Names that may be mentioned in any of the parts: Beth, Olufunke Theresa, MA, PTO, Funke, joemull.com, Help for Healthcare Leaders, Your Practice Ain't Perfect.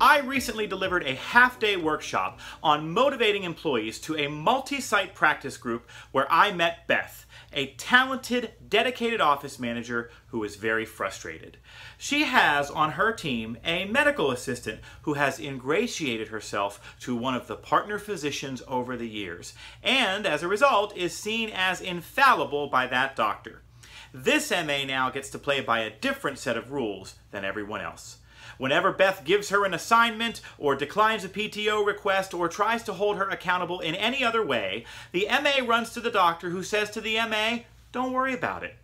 I recently delivered a half-day workshop on motivating employees to a multi-site practice group where I met Beth, a talented, dedicated office manager who is very frustrated. She has on her team a medical assistant who has ingratiated herself to one of the partner physicians over the years, and as a result is seen as infallible by that doctor. This MA now gets to play by a different set of rules than everyone else. Whenever Beth gives her an assignment or declines a PTO request or tries to hold her accountable in any other way, the MA runs to the doctor, who says to the MA, "Don't worry about it."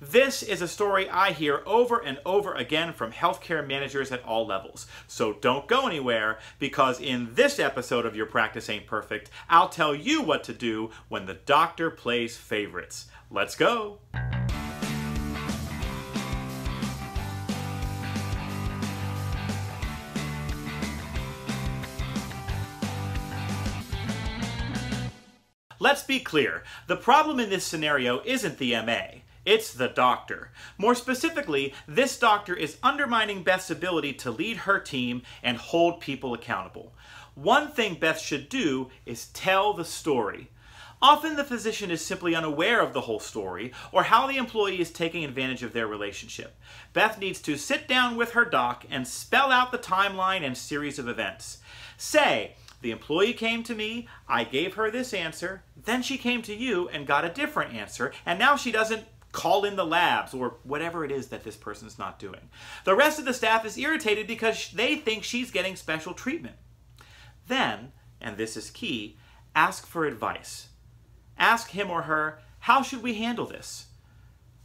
This is a story I hear over and over again from healthcare managers at all levels. So don't go anywhere, because in this episode of Your Practice Ain't Perfect, I'll tell you what to do when the doctor plays favorites. Let's go. Let's be clear, the problem in this scenario isn't the MA, it's the doctor. More specifically, this doctor is undermining Beth's ability to lead her team and hold people accountable. One thing Beth should do is tell the story. Often the physician is simply unaware of the whole story or how the employee is taking advantage of their relationship. Beth needs to sit down with her doc and spell out the timeline and series of events. Say, "The employee came to me, I gave her this answer, then she came to you and got a different answer, and now she doesn't call in the labs," or whatever it is that this person's not doing. "The rest of the staff is irritated because they think she's getting special treatment." Then, and this is key, ask for advice. Ask him or her, "How should we handle this?"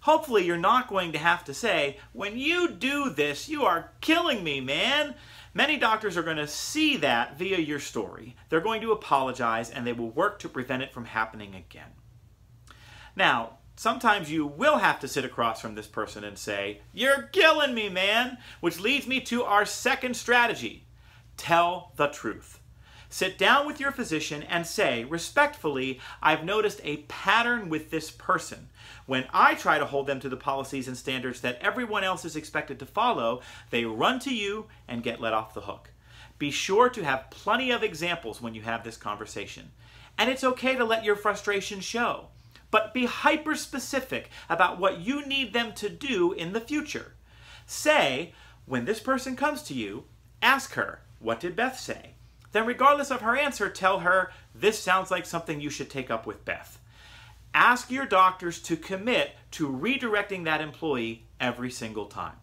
Hopefully you're not going to have to say, "When you do this, you are killing me, man." Many doctors are going to see that via your story. They're going to apologize, and they will work to prevent it from happening again. Now, sometimes you will have to sit across from this person and say, "You're killing me, man," which leads me to our second strategy. Tell the truth. Sit down with your physician and say, "Respectfully, I've noticed a pattern with this person. When I try to hold them to the policies and standards that everyone else is expected to follow, they run to you and get let off the hook." Be sure to have plenty of examples when you have this conversation. And it's okay to let your frustration show, but be hyper-specific about what you need them to do in the future. Say, "When this person comes to you, ask her, 'What did Beth say?' Then regardless of her answer, tell her, 'This sounds like something you should take up with Beth.'" Ask your doctors to commit to redirecting that employee every single time.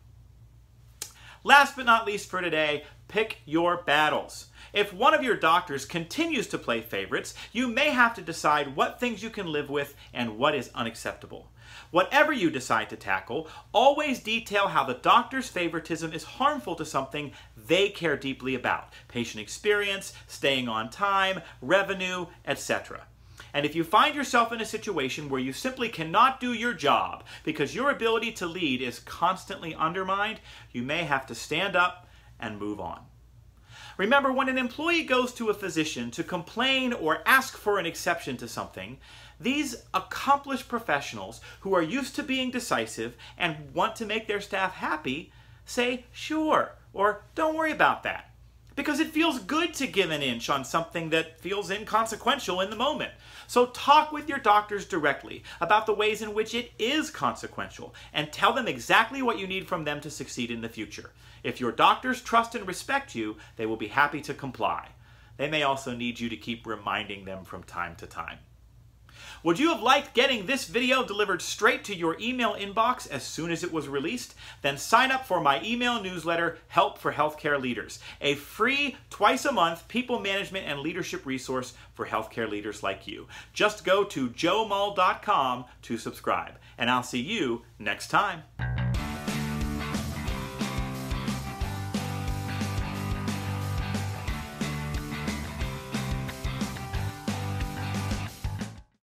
Last but not least for today, pick your battles. If one of your doctors continues to play favorites, you may have to decide what things you can live with and what is unacceptable. Whatever you decide to tackle, always detail how the doctor's favoritism is harmful to something they care deeply about: patient experience, staying on time, revenue, etc. And if you find yourself in a situation where you simply cannot do your job because your ability to lead is constantly undermined, you may have to stand up and move on. Remember, when an employee goes to a physician to complain or ask for an exception to something, these accomplished professionals who are used to being decisive and want to make their staff happy say, "Sure," or "Don't worry about that," because it feels good to give an inch on something that feels inconsequential in the moment. So talk with your doctors directly about the ways in which it is consequential, and tell them exactly what you need from them to succeed in the future. If your doctors trust and respect you, they will be happy to comply. They may also need you to keep reminding them from time to time. Would you have liked getting this video delivered straight to your email inbox as soon as it was released? Then sign up for my email newsletter, Help for Healthcare Leaders, a free, twice-a-month people management and leadership resource for healthcare leaders like you. Just go to joemull.com to subscribe, and I'll see you next time.